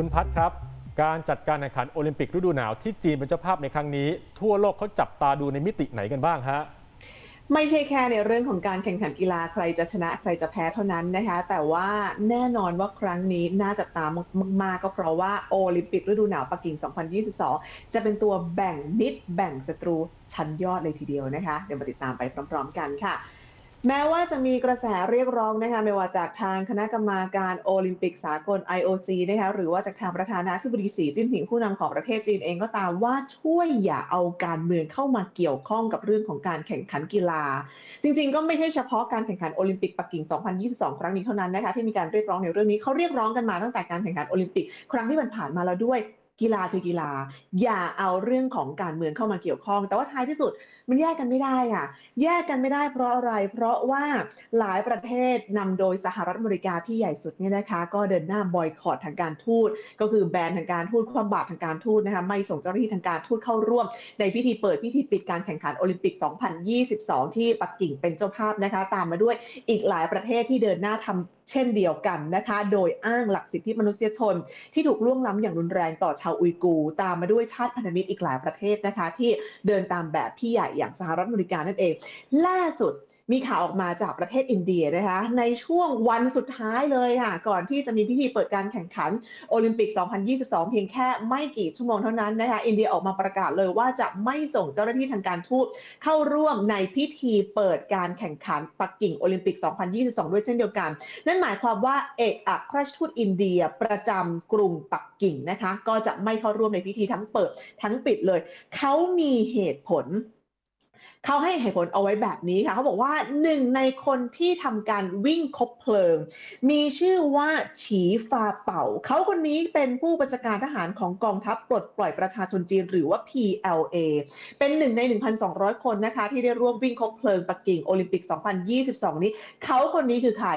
คุณพัฒน์ครับการจัดการแข่งขันโอลิมปิกฤดูหนาวที่จีนเป็นเจ้าภาพในครั้งนี้ทั่วโลกเขาจับตาดูในมิติไหนกันบ้างฮะไม่ใช่แค่ในเรื่องของการแข่งขันกีฬาใครจะชนะใครจะแพ้เท่านั้นนะคะแต่ว่าแน่นอนว่าครั้งนี้น่าจับตามากๆก็เพราะว่าโอลิมปิกฤดูหนาวปักกิ่ง 2022 จะเป็นตัวแบ่งมิตรแบ่งศัตรูชั้นยอดเลยทีเดียวนะคะเดี๋ยวมาติดตามไปพร้อมๆกันค่ะแม้ว่าจะมีกระแสเรียกร้องนะคะไม่ว่าจากทางคณะกรรมาการโอลิมปิกสากล IOC นะคะหรือว่าจากทางประธานาธิบดีสีจิ้นผิงผู้นำของประเทศจีนเองก็ตามว่าช่วยอย่าเอาการเมืองเข้ามาเกี่ยวข้องกับเรื่องของการแข่งขันกีฬาจริงๆก็ไม่ใช่เฉพาะการแข่งขันโอลิมปิกปักกิ่ง 2022 ครั้งนี้เท่านั้นนะคะที่มีการเรียกร้องในเรื่องนี้เขาเรียกร้องกันมาตั้งแต่การแข่งขันโอลิมปิกครั้งที่ผ่านมาแล้วด้วยกีฬาคือกีฬาอย่าเอาเรื่องของการเมืองเข้ามาเกี่ยวข้องแต่ว่าท้ายที่สุดมันแยกกันไม่ได้ค่ะแยกกันไม่ได้เพราะอะไรเพราะว่าหลายประเทศนำโดยสหรัฐอเมริกาที่ใหญ่สุดเนี่ยนะคะก็เดินหน้าบอยคอตทางการทูตก็คือแบนทางการทูตคว่ำบาตรทางการทูตนะคะไม่ส่งเจ้าหน้าที่ทางการทูตเข้าร่วมในพิธีเปิดพิธีปิดการแข่งขันโอลิมปิก 2022 ที่ปักกิ่งเป็นเจ้าภาพนะคะตามมาด้วยอีกหลายประเทศที่เดินหน้าทำเช่นเดียวกันนะคะโดยอ้างหลักสิทธิมนุษยชนที่ถูกล่วงล้ำอย่างรุนแรงต่อชาวอุยกูร์ตามมาด้วยชาติพันธมิตรอีกหลายประเทศนะคะที่เดินตามแบบพี่ใหญ่อย่างสหรัฐอเมริกานั่นเองล่าสุดมีข่าวออกมาจากประเทศอินเดียนะคะในช่วงวันสุดท้ายเลยค่ะก่อนที่จะมีพิธีเปิดการแข่งขันโอลิมปิก 2022 เพียงแค่ไม่กี่ชั่วโมงเท่านั้นนะคะอินเดียออกมาประกาศเลยว่าจะไม่ส่งเจ้าหน้าที่ทางการทูตเข้าร่วมในพิธีเปิดการแข่งขันปักกิ่งโอลิมปิก 2022 ด้วยเช่นเดียวกันนั่นหมายความว่าเอกอัครราชทูตอินเดียประจำกรุงปักกิ่งนะคะก็จะไม่เข้าร่วมในพิธีทั้งเปิดทั้งปิดเลยเขามีเหตุผลเขาให้เหตุผลเอาไว้แบบนี้ค่ะเขาบอกว่าหนึ่งในคนที่ทำการวิ่งคบเพลิงมีชื่อว่าฉีฟาเป่าเขาคนนี้เป็นผู้บัญชาการทหารของกองทัพปลดปล่อยประชาชนจีนหรือว่า PLA เป็นหนึ่งใน 1,200 คนนะคะที่ได้ร่วมวิ่งคบเพลิงปักกิ่งโอลิมปิก 2022 นี้เขาคนนี้คือใคร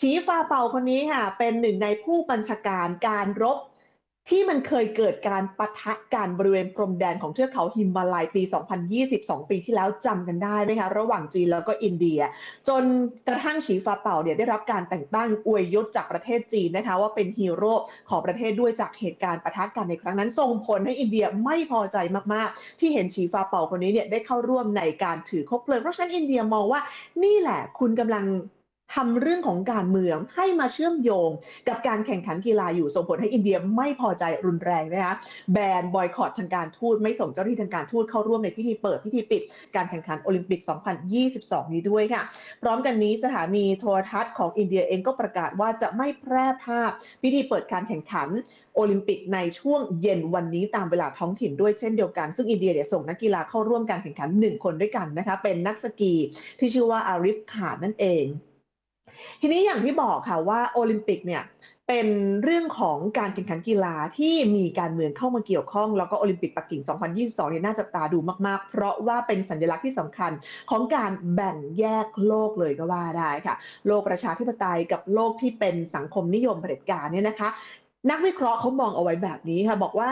ฉีฟาเป่าคนนี้ค่ะเป็นหนึ่งในผู้บัญชาการการรบที่มันเคยเกิดการปะทะกันบริเวณพรมแดนของเทือกเขาหิมาลัยปี 2022 ปีที่แล้วจำกันได้ไหมคะระหว่างจีนแล้วก็อินเดียจนกระทั่งฉีฟาเป่าเนี่ยได้รับการแต่งตั้งอวยยศจากประเทศจีนนะคะว่าเป็นฮีโร่ของประเทศด้วยจากเหตุการณ์ปะทะกันในครั้งนั้นส่งผลให้อินเดียไม่พอใจมากๆที่เห็นฉีฟาเป่าคนนี้เนี่ยได้เข้าร่วมในการถือคบเพลิงเพราะฉะนั้นอินเดียมองว่านี่แหละคุณกำลังทำเรื่องของการเมืองให้มาเชื่อมโยงกับการแข่งขันกีฬาอยู่ส่งผลให้อินเดียไม่พอใจรุนแรงนะคะแบนบอยคอตทางการทูตไม่ส่งเจ้าหน้าที่ทางการทูตเข้าร่วมในพิธีเปิดพิธีปิดการแข่งขันโอลิมปิก 2022 นี้ด้วยค่ะพร้อมกันนี้สถานีโทรทัศน์ของอินเดียเองก็ประกาศว่าจะไม่แพร่ภาพพิธีเปิดการแข่งขันโอลิมปิกในช่วงเย็นวันนี้ตามเวลาท้องถิ่นด้วยเช่นเดียวกันซึ่งอินเดียเนี่ยส่งนักกีฬาเข้าร่วมการแข่งขัน1 คนด้วยกันนะคะเป็นนักสกีที่ชื่อว่าอาริฟ ข่านนั่นเองทีนี้อย่างที่บอกค่ะว่าโอลิมปิกเนี่ยเป็นเรื่องของการแข่งขันกีฬาที่มีการเมืองเข้ามาเกี่ยวข้องแล้วก็โอลิมปิกปักกิ่ง 2022 เนี่ยน่าจับตาดูมากๆเพราะว่าเป็นสัญลักษณ์ที่สำคัญของการแบ่งแยกโลกเลยก็ว่าได้ค่ะโลกประชาธิปไตยกับโลกที่เป็นสังคมนิยมเผด็จการเนี่ยนะคะนักวิเคราะห์เขามองเอาไว้แบบนี้ค่ะบอกว่า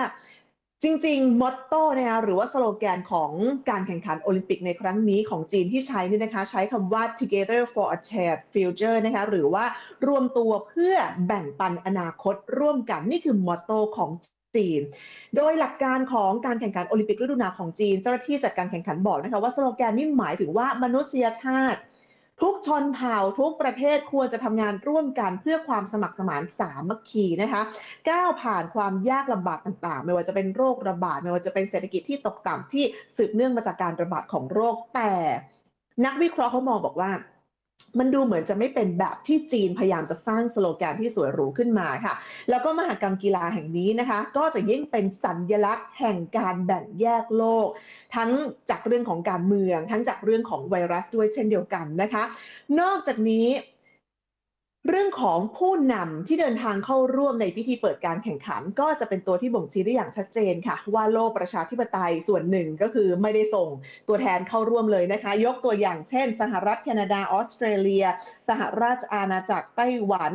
จริงๆมอตโต้นะคะหรือว่าสโลแกนของการแข่งขันโอลิมปิกในครั้งนี้ของจีนที่ใช้นี่นะคะใช้คำว่า Together for a Shared Future นะคะหรือว่ารวมตัวเพื่อแบ่งปันอนาคตร่วมกันนี่คือมอตโต้ของจีนโดยหลักการของการแข่งขันโอลิมปิกฤดูหนาวของจีนเจ้าหน้าที่จัดการแข่งขันบอกนะคะว่าสโลแกนนี้หมายถึงว่ามนุษยชาติทุกชนเผ่าทุกประเทศควรจะทำงานร่วมกันเพื่อความสมัครสมานสามัคคีนะคะก้าวผ่านความยากลำบากต่างๆไม่ว่าจะเป็นโรคระบาดไม่ว่าจะเป็นเศรษฐกิจที่ตกต่ำที่สืบเนื่องมาจากการระบาดของโรคแต่นักวิเคราะห์เขามองบอกว่ามันดูเหมือนจะไม่เป็นแบบที่จีนพยายามจะสร้างสโลแกนที่สวยหรูขึ้นมาค่ะแล้วก็มหกรรมกีฬาแห่งนี้นะคะก็จะยิ่งเป็นสัญลักษณ์แห่งการแบ่งแยกโลกทั้งจากเรื่องของการเมืองทั้งจากเรื่องของไวรัสด้วยเช่นเดียวกันนะคะนอกจากนี้เรื่องของผู้นำที่เดินทางเข้าร่วมในพิธีเปิดการแข่งขันก็จะเป็นตัวที่บ่งชี้ได้อย่างชัดเจนค่ะว่าโลกประชาธิปไตยส่วนหนึ่งก็คือไม่ได้ส่งตัวแทนเข้าร่วมเลยนะคะยกตัวอย่างเช่นสหรัฐแคนาดาออสเตรเลียสหราชอาณาจักรไต้หวัน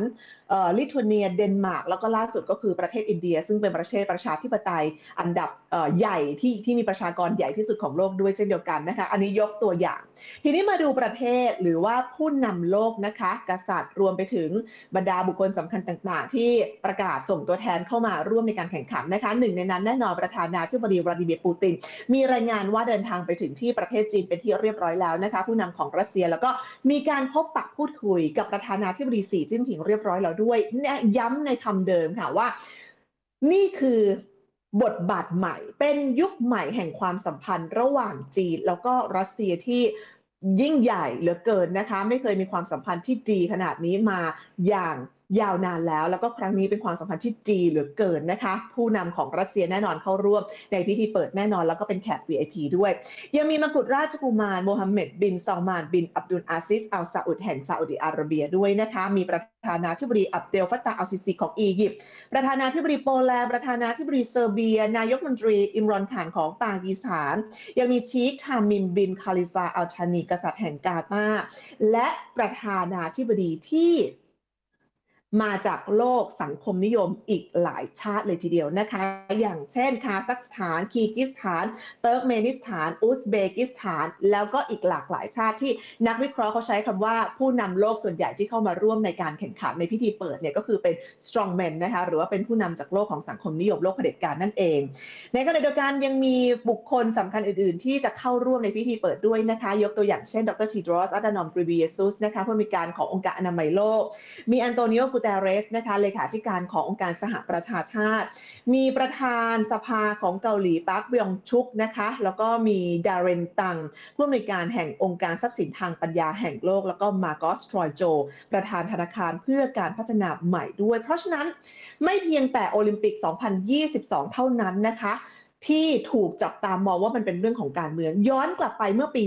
ลิทัวเนียเดนมาร์กแล้วก็ล่าสุดก็คือประเทศอินเดียซึ่งเป็นประเทศประชาธิปไตยอันดับใหญ่ที่มีประชากรใหญ่ที่สุดของโลกด้วยเช่นเดียวกันนะคะอันนี้ยกตัวอย่างทีนี้มาดูประเทศหรือว่าผู้นำโลกนะคะกษัตริย์รวมไปถึงบรรดาบุคคลสำคัญต่างๆที่ประกาศส่งตัวแทนเข้ามาร่วมในการแข่งขันนะคะหนึ่งในนั้นแน่นอนประธานาธิบดีวลาดิเมียร์ปูตินมีรายงานว่าเดินทางไปถึงที่ประเทศจีนเป็นที่เรียบร้อยแล้วนะคะผู้นำของรัสเซียแล้วก็มีการพบปะพูดคุยกับประธานาธิบดีสีจิ้นผิงเรียบร้อยแล้วด้วยย้ำในคำเดิมค่ะว่านี่คือบทบาทใหม่เป็นยุคใหม่แห่งความสัมพันธ์ระหว่างจีนแล้วก็รัสเซียที่ยิ่งใหญ่เหลือเกินนะคะไม่เคยมีความสัมพันธ์ที่ดีขนาดนี้มาอย่างยาวนานแล้วแล้วก็ครั้งนี้เป็นความสัมพันธ์ที่ดีเหลือเกินนะคะผู้นำของรัสเซียแน่นอนเข้าร่วมในพิธีเปิดแน่นอนแล้วก็เป็นแขก VIP ด้วยยังมีมกุฎราชกุมารโมฮัมเหม็ดบินซอลมานบินอับดุลอาซิสอัลซาอุดแห่งซาอุดิอาระเบียด้วยนะคะมีประธานาธิบดีอับเดลฟาตาอัลซิซีของอียิปต์ประธานาธิบดีโปแลนด์ประธานาธิบดีเซอร์เบียนายกมนตรีอิมรอนข่านของปากีสถานยังมีชีคทามิมบินคาลิฟาอัลทานีกษัตริย์แห่งกาตาร์และประธานาธิบดีที่มาจากโลกสังคมนิยมอีกหลายชาติเลยทีเดียวนะคะอย่างเช่นคาซัคสถานคีร์กิสถานเติร์กเมนิสถานอุซเบกิสถานแล้วก็อีกหลากหลายชาติที่นักวิเคราะห์เขาใช้คำว่าผู้นำโลกส่วนใหญ่ที่เข้ามาร่วมในการแข่งขันในพิธีเปิดเนี่ยก็คือเป็น strongman นะคะหรือว่าเป็นผู้นำจากโลกของสังคมนิยมโลกเผด็จการนั่นเองในขณะเดียวกันยังมีบุคคลสำคัญอื่นๆที่จะเข้าร่วมในพิธีเปิดด้วยนะคะยกตัวอย่างเช่นดร.ทีดรอส อัดานอม กรีเบียซุสนะคะผู้อำนวยการขององค์การอนามัยโลกมีอันโตนิโอกูเตเรสนะคะเลขาธิการขององค์การสหประชาชาติมีประธานสภาของเกาหลีปักบยองชุกนะคะแล้วก็มีดาเรนตังผู้อำนวยการแห่งองค์การทรัพย์สินทางปัญญาแห่งโลกแล้วก็มาร์กอส ทรอยโจประธานธนาคารเพื่อการพัฒนาใหม่ด้วยเพราะฉะนั้นไม่เพียงแต่โอลิมปิก 2022 เท่านั้นนะคะที่ถูกจับตามองว่ามันเป็นเรื่องของการเมืองย้อนกลับไปเมื่อปี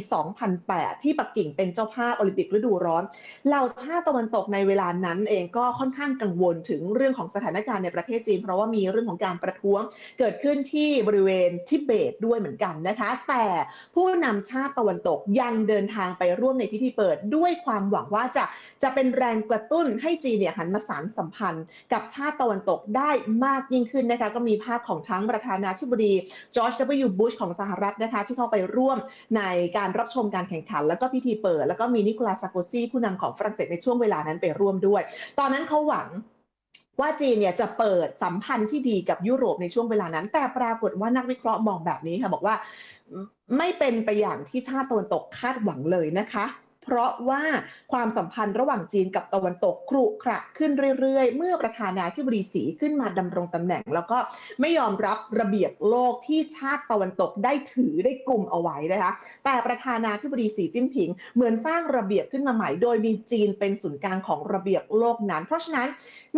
2008 ที่ปักกิ่งเป็นเจ้าภาพโอลิมปิกฤดูร้อนเหล่าชาติตะวันตกในเวลานั้นเองก็ค่อนข้างกังวลถึงเรื่องของสถานการณ์ในประเทศจีนเพราะว่ามีเรื่องของการประท้วงเกิดขึ้นที่บริเวณทิเบตด้วยเหมือนกันนะคะแต่ผู้นำชาติตะวันตกยังเดินทางไปร่วมในพิธีเปิดด้วยความหวังว่าจะเป็นแรงกระตุ้นให้จีนเนี่ยหันมาสานสัมพันธ์กับชาติตะวันตกได้มากยิ่งขึ้นนะคะก็มีภาพของทั้งประธานาธิบดีจอร์จ W. บุชของสหรัฐนะคะที่เข้าไปร่วมในการรับชมการแข่งขันแล้วก็พิธีเปิดแล้วก็มีนิโคลัส ซาร์โคซีผู้นำของฝรั่งเศสในช่วงเวลานั้นไปร่วมด้วยตอนนั้นเขาหวังว่าจีนเนี่ยจะเปิดสัมพันธ์ที่ดีกับยุโรปในช่วงเวลานั้นแต่ปรากฏว่านักวิเคราะห์มองแบบนี้ค่ะบอกว่าไม่เป็นไปอย่างที่ชาติตะวันตกคาดหวังเลยนะคะเพราะว่าความสัมพันธ์ระหว่างจีนกับตะวันตกครุขระขึ้นเรื่อยๆเมื่อประธานาธิบดีสีขึ้นมาดำรงตำแหน่งแล้วก็ไม่ยอมรับระเบียบโลกที่ชาติตะวันตกได้ถือได้กลุ่มเอาไว้นะคะแต่ประธานาธิบดีสีจิ้นผิงเหมือนสร้างระเบียบขึ้นมาใหม่โดยมีจีนเป็นศูนย์กลางของระเบียบโลกนั้นเพราะฉะนั้น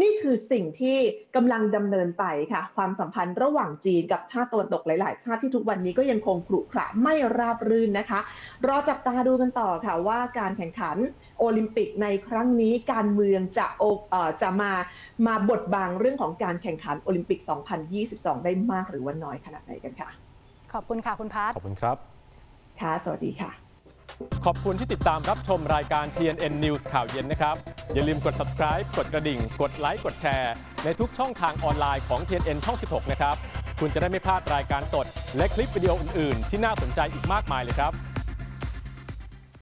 นี่คือสิ่งที่กำลังดำเนินไปค่ะความสัมพันธ์ระหว่างจีนกับชาติตะวันตกหลายๆชาติที่ทุกวันนี้ก็ยังคงครุขระไม่ราบรื่นนะคะรอจับตาดูกันต่อค่ะว่าการแข่งขันโอลิมปิกในครั้งนี้การเมืองจะมาบดบังเรื่องของการแข่งขันโอลิมปิก 2022 ได้มากหรือว่าน้อยขนาดไหนกันค่ะขอบคุณค่ะคุณพัชขอบคุณครับค่ะสวัสดีค่ะขอบคุณที่ติดตามรับชมรายการ TNN News ข่าวเย็นนะครับอย่าลืมกด subscribe กดกระดิ่งกดไลค์กดแชร์ในทุกช่องทางออนไลน์ของ TNN ช่อง 16นะครับคุณจะได้ไม่พลาดรายการสดและคลิปวิดีโออื่นๆที่น่าสนใจอีกมากมายเลยครับ